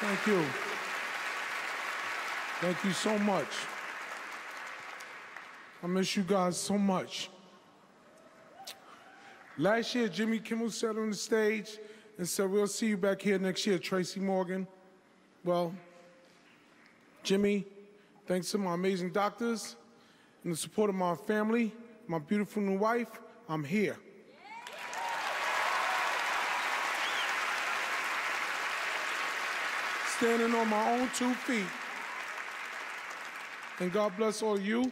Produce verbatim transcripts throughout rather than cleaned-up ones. Thank you. Thank you so much. I miss you guys so much. Last year, Jimmy Kimmel sat on the stage and said, we'll see you back here next year, Tracy Morgan. Well, Jimmy, thanks to my amazing doctors and the support of my family, my beautiful new wife, I'm here. Standing on my own two feet. And God bless all of you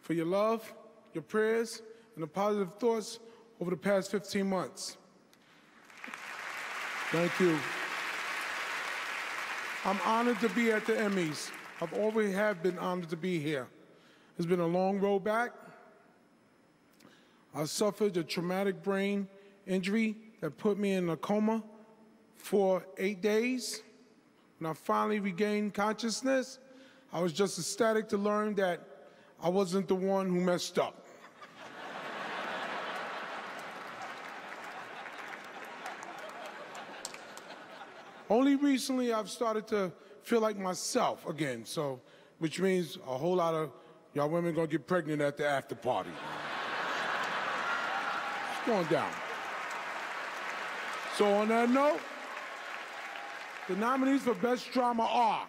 for your love, your prayers, and the positive thoughts over the past fifteen months. Thank you. I'm honored to be at the Emmys. I've always have been honored to be here. It's been a long road back. I suffered a traumatic brain injury that put me in a coma for eight days. When I finally regained consciousness, I was just ecstatic to learn that I wasn't the one who messed up. Only recently I've started to feel like myself again, so, which means a whole lot of y'all women gonna get pregnant at the after party. It's going down. So on that note, the nominees for Best Drama are